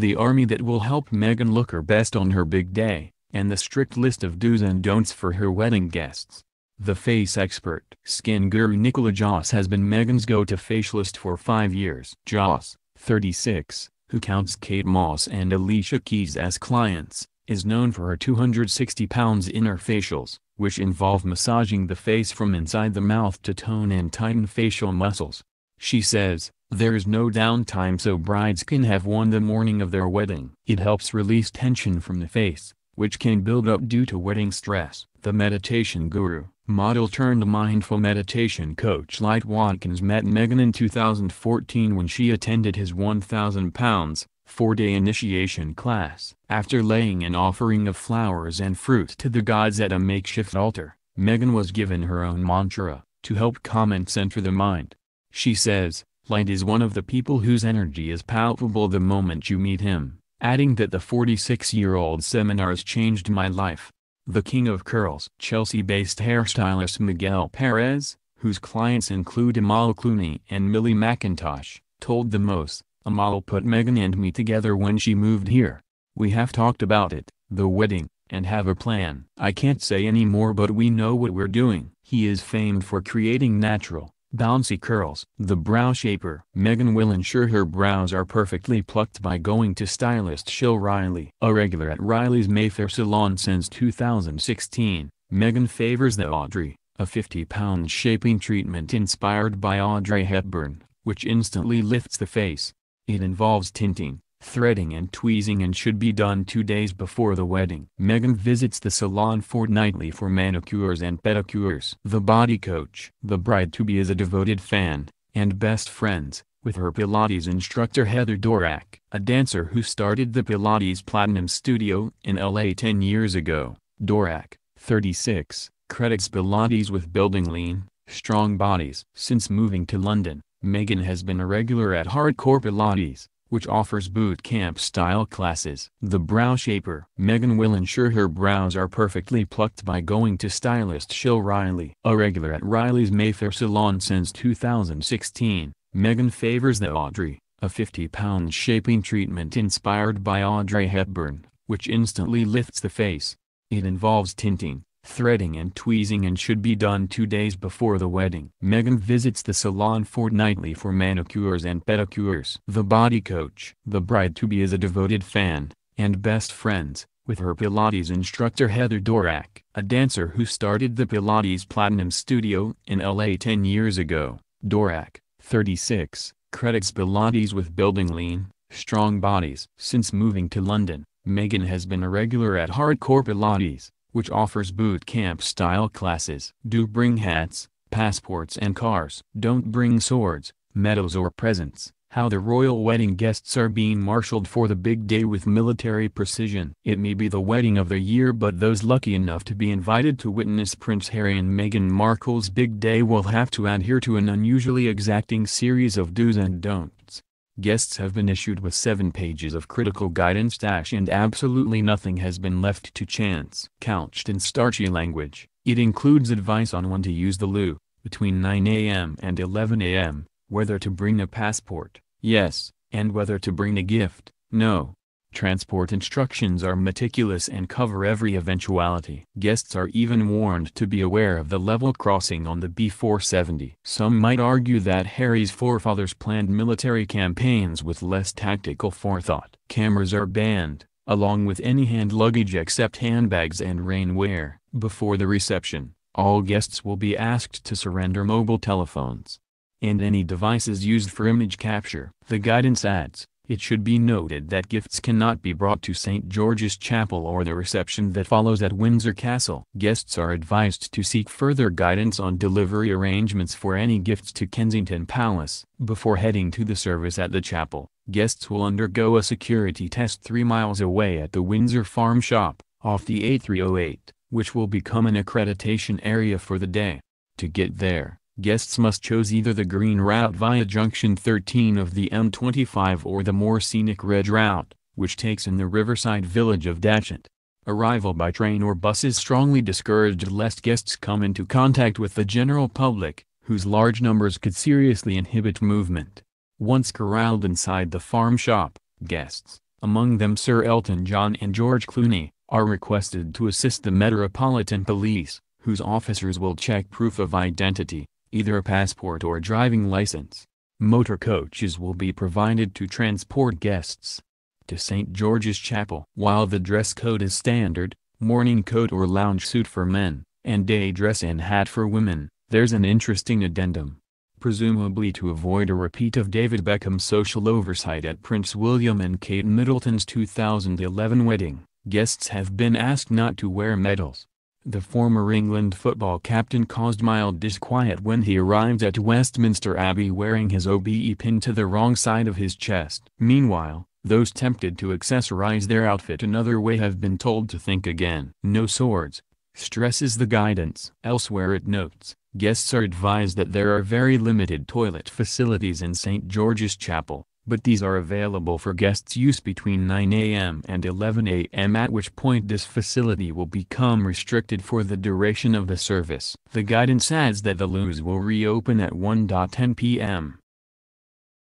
the army that will help Meghan look her best on her big day, and the strict list of do's and don'ts for her wedding guests. The face expert skin guru Nicola Joss has been Meghan's go-to facialist for 5 years. Joss, 36, who counts Kate Moss and Alicia Keys as clients, is known for her £260 inner facials, which involve massaging the face from inside the mouth to tone and tighten facial muscles. She says, "There is no downtime so brides can have one the morning of their wedding. It helps release tension from the face, which can build up due to wedding stress." The meditation guru, model turned mindful meditation coach Light Watkins met Meghan in 2014 when she attended his £1,000, 4-day initiation class. After laying an offering of flowers and fruit to the gods at a makeshift altar, Meghan was given her own mantra, to help calm and center the mind. She says, "Light is one of the people whose energy is palpable the moment you meet him," adding that the 46-year-old seminars changed my life. The King of Curls, Chelsea-based hairstylist Miguel Perez, whose clients include Amal Clooney and Millie McIntosh, told The Most, "Amal put Meghan and me together when she moved here. We have talked about it, the wedding, and have a plan. I can't say any more, but we know what we're doing." He is famed for creating natural, bouncy curls. The brow shaper, Meghan will ensure her brows are perfectly plucked by going to stylist Shil Riley. A regular at Riley's Mayfair salon since 2016, Meghan favors the Audrey, a £50 shaping treatment inspired by Audrey Hepburn, which instantly lifts the face. It involves tinting, threading and tweezing and should be done 2 days before the wedding. Meghan visits the salon fortnightly for manicures and pedicures. The body coach. The bride-to-be is a devoted fan, and best friends, with her Pilates instructor Heather Dorak, a dancer who started the Pilates Platinum Studio in LA 10 years ago. Dorak, 36, credits Pilates with building lean, strong bodies. Since moving to London, Meghan has been a regular at Hardcore Pilates, which offers boot camp style classes. The brow shaper. Meghan will ensure her brows are perfectly plucked by going to stylist Shil Riley. A regular at Riley's Mayfair salon since 2016, Meghan favors the Audrey, a £50 shaping treatment inspired by Audrey Hepburn, which instantly lifts the face. It involves tinting, threading and tweezing and should be done 2 days before the wedding. Meghan visits the salon fortnightly for manicures and pedicures. The body coach. The bride-to-be is a devoted fan, and best friends, with her Pilates instructor Heather Dorak, a dancer who started the Pilates Platinum Studio in LA 10 years ago. Dorak, 36, credits Pilates with building lean, strong bodies. Since moving to London, Meghan has been a regular at Hardcore Pilates, which offers boot camp style classes. Do bring hats, passports and cars. Don't bring swords, medals or presents. How the royal wedding guests are being marshaled for the big day with military precision. It may be the wedding of the year, but those lucky enough to be invited to witness Prince Harry and Meghan Markle's big day will have to adhere to an unusually exacting series of do's and don'ts. Guests have been issued with 7 pages of critical guidance and absolutely nothing has been left to chance. Couched in starchy language, it includes advice on when to use the loo, between 9 a.m. and 11 a.m, whether to bring a passport, yes, and whether to bring a gift, no. Transport instructions are meticulous and cover every eventuality. Guests are even warned to be aware of the level crossing on the B470. Some might argue that Harry's forefathers planned military campaigns with less tactical forethought. Cameras are banned, along with any hand luggage except handbags and rainwear. Before the reception, all guests will be asked to surrender mobile telephones and any devices used for image capture. The guidance adds, "It should be noted that gifts cannot be brought to St. George's Chapel or the reception that follows at Windsor Castle." Guests are advised to seek further guidance on delivery arrangements for any gifts to Kensington Palace. Before heading to the service at the chapel, guests will undergo a security test 3 miles away at the Windsor Farm Shop, off the A308, which will become an accreditation area for the day. To get there, guests must choose either the green route via Junction 13 of the M25 or the more scenic red route, which takes in the riverside village of Datchet. Arrival by train or bus is strongly discouraged lest guests come into contact with the general public, whose large numbers could seriously inhibit movement. Once corralled inside the farm shop, guests, among them Sir Elton John and George Clooney, are requested to assist the Metropolitan Police, whose officers will check proof of identity, either a passport or driving license. Motor coaches will be provided to transport guests to St. George's Chapel. While the dress code is standard, morning coat or lounge suit for men, and day dress and hat for women, there's an interesting addendum. Presumably to avoid a repeat of David Beckham's social oversight at Prince William and Kate Middleton's 2011 wedding, guests have been asked not to wear medals. The former England football captain caused mild disquiet when he arrived at Westminster Abbey wearing his OBE pinned to the wrong side of his chest. Meanwhile, those tempted to accessorize their outfit another way have been told to think again. No swords, stresses the guidance. Elsewhere it notes, guests are advised that there are very limited toilet facilities in St. George's Chapel, but these are available for guests' use between 9 a.m. and 11 a.m. at which point this facility will become restricted for the duration of the service. The guidance adds that the loos will reopen at 1:10 p.m.